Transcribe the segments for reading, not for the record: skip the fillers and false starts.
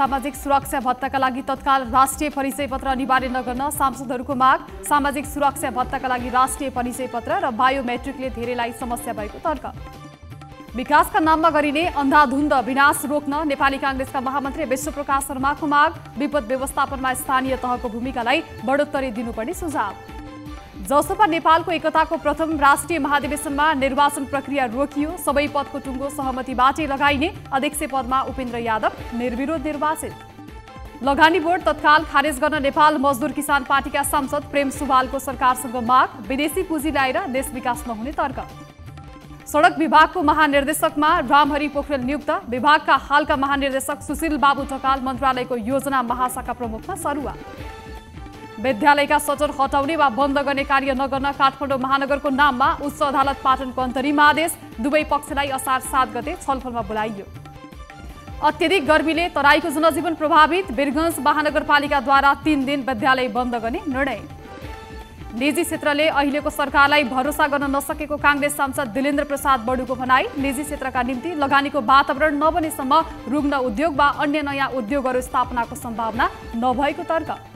सामाजिक सुरक्षा भत्ताका लागि तत्काल राष्ट्रिय परिचय पत्र अनिवार्य नगर्न सांसदहरूको माग। सामाजिक सुरक्षा भत्ताका लागि राष्ट्रिय परिचय पत्र र बायोमेट्रिकले धेरैलाई समस्या भएको तर्क। विकासका नाममा गरिने अन्धाधुन्ध विनाश रोक्न नेपाली कांग्रेसका महामन्त्री विश्वप्रकाश शर्माको माग। विपद व्यवस्थापनमा स्थानीय तहको भूमिकालाई बढोत्तरी दिनुपर्ने सुझाव। जसपा नेपालको एकताको प्रथम राष्ट्रिय महाधिवेशनमा निर्वाचन प्रक्रिया रोकियो। सबै पदको टुङ्गो सहमतिबाटै लगाइने। अध्यक्ष पदमा उपेन्द्र यादव निर्विरोध निर्वाचित। लगानी बोर्ड तत्काल खारेज गर्न नेपाल मजदुर किसान पार्टीका सांसद प्रेम सुबालको सरकारसँग माग। विदेशी पुँजी ल्याएर देश विकास नहुने तर्क। सडक विभागको महानिर्देशकमा रामहरी पोखरेल नियुक्त। विभागका हालका महानिर्देशक सुशील बाबू ढकाल मन्त्रालयको योजना महाशाखा प्रमुखमा सरुवा। विद्यालयका सचर हटाउने वा बन्द गर्ने कार्य नगर्न काठमाडौँ महानगरको नाममा उच्च अदालत पाटनको अन्तरिम आदेश। दुवै पक्षलाई असार 7 गते छलफलमा बोलाइयो। अत्यधिक गर्मीले तराईको जनजीवन प्रभावित। वीरगञ्ज महानगरपालिकाद्वारा 3 दिन विद्यालय बन्द गर्ने निर्णय। निजी क्षेत्रले अहिलेको सरकारलाई भरोसा गर्न नसकेको कांग्रेस सांसद दिलंद्र प्रसाद बड़ूको भनाई। निजी क्षेत्रका निम्ति लगानीको वातावरण नबनेसम्म रुग्न उद्योग वा अन्य नयाँ उद्योगहरू स्थापनाको सम्भावना नभएको तर्क।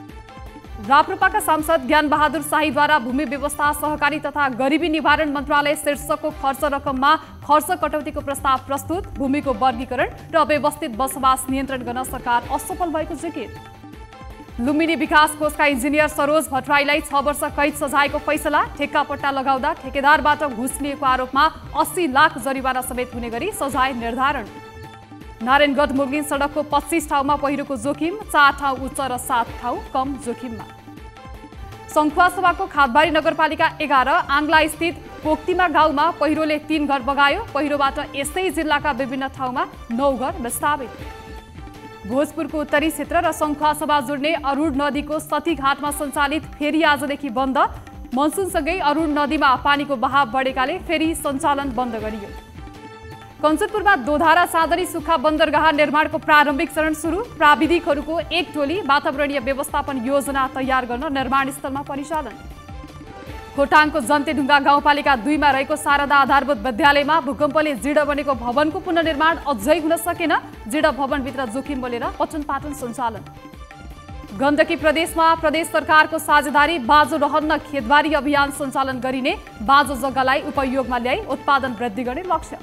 राप्रपाका सांसद ज्ञान बहादुर शाहीद्वारा भूमि व्यवस्था सहकारी तथा गरीबी निवारण मन्त्रालय शीर्षकको खर्च रकममा खर्च कटौतीको प्रस्ताव प्रस्तुत। भूमिको वर्गीकरण र अव्यवस्थित बसोबास नियन्त्रण गर्न सरकार असफल भएको जिकिर। लुम्बिनी विकास कोषका इन्जिनियर सरोज भट्टराईलाई 6 वर्ष कैद सजायको फैसला। ठेक्का पट्टा लगाउँदा ठेकेदारबाट घुस लिएको आरोपमा 80 लाख जरिवाना समेत हुने गरी सजाय निर्धारण। नारायणगढ मुगलिन सडकको 25 ठाउँमा पहिरोको जोखिम। 4 ठाउँ उच्च र 7 ठाउँ कम जोखिममा। सङ्खुवासभाको खादबारी नगरपालिका 11 आङ्ला स्थित पोक्तिमा गाउँमा पहिरोले 3 घर बगायो। पहिरोबाट यसै जिल्लाका विभिन्न ठाउँमा 9 घर विस्थापित। भोजपुरको उत्तरी क्षेत्र र सङ्खुवासभा जोड्ने अरुण नदीको सतीघाटमा सञ्चालित फेरी आजदेखि बन्द। मनसुनसँगै अरुण नदीमा पानीको बहाव बढेकाले फेरी सञ्चालन बन्द गरियो। कञ्चनपुरमा दोधारा सादरी सुक्खा बन्दरगाह निर्माणको प्रारम्भिक चरण सुरु। प्राविधिकहरूको एक टोली वातावरणीय व्यवस्थापन योजना तयार गर्न निर्माणस्थलमा परिचालन। खोटाङको जन्तेढुङ्गा गाउँपालिका 2 मा रहेको शारदा आधारभूत विद्यालयमा भूकम्पले जीर्ण बनेको भवनको पुनर्निर्माण अझै हुन सकेन। जीर्ण भवनभित्र जोखिम बोलेर पठनपाठन सञ्चालन। गण्डकी प्रदेशमा प्रदेश सरकारको साझेदारी बाँझो रहन्न खेतबारी अभियान सञ्चालन गरिने। बाँझो जग्गालाई उपयोगमा ल्याई उत्पादन वृद्धि गर्ने लक्ष्य।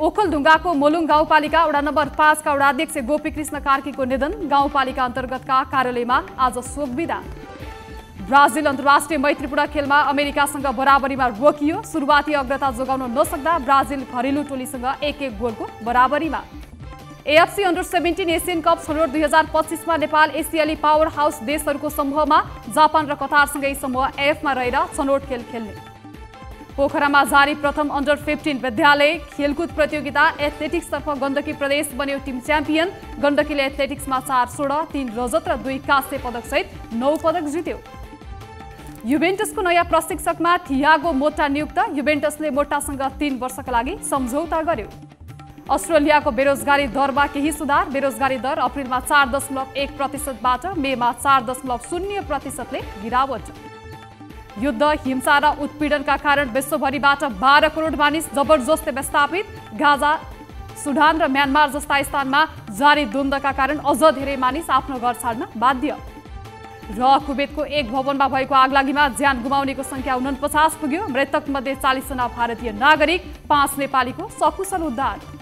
ओखलढुङ्गाको मोलुङ गाउँपालिका वडा नम्बर 5 का वडाध्यक्ष गोपीकृष्ण कार्कीको निधन। गाउँपालिका अन्तर्गतका कार्यालयमा आज शोक बिदा। ब्राजिल अन्तर्राष्ट्रिय मैत्रीपूर्ण खेलमा अमेरिकासँग बराबरीमा रोकियो। सुरुवाती अग्रता जोगाउन नसक्दा ब्राजिल घरेलु टोलीसँग 1-1 गोलको बराबरीमा। एएफसी अन्डर 17 एसियन कप छनौट 2025 मा नेपाल एसियाली पावर हाउस देशहरूको समूहमा। जापान र कतारसँगै समूह एएफमा रहेर छनौट खेल खेल्ने। पोखरामा जारी प्रथम अन्डर 15 विद्यालय खेलकुद प्रतियोगिता एथलेटिक्सतर्फ गण्डकी प्रदेश बन्यो टिम च्याम्पियन। गण्डकीले एथलेटिक्समा 4 स्वर्ण, 3 रजत र 2 काँस्य पदकसहित 9 पदक जित्यो। युभेन्टसको नयाँ प्रशिक्षकमा थियागो मोटा नियुक्त। युभेन्टसले मोटासँग 3 वर्षका लागि सम्झौता गर्यो। अस्ट्रेलियाको बेरोजगारी दरमा केही सुधार। बेरोजगारी दर अप्रिलमा 4.1%बाट मेमा 4.0%ले गिरावट। युद्ध, हिंसा र उत्पीडनका कारण विश्वभरिबाट 12 करोड मानिस जबरजस्ती विस्थापित। गाजा, सुडान र म्यानमार जस्ता स्थानमा जारी द्वन्द्वका कारण अझ धेरै मानिस आफ्नो घर छाड्न बाध्य। र कुवेतको एक भवनमा भएको आगलागीमा ज्यान गुमाउनेको संख्या 49 पुग्यो। मृतकमध्ये 40 जना भारतीय नागरिक, 5 नेपालीको सकुशल उद्धार।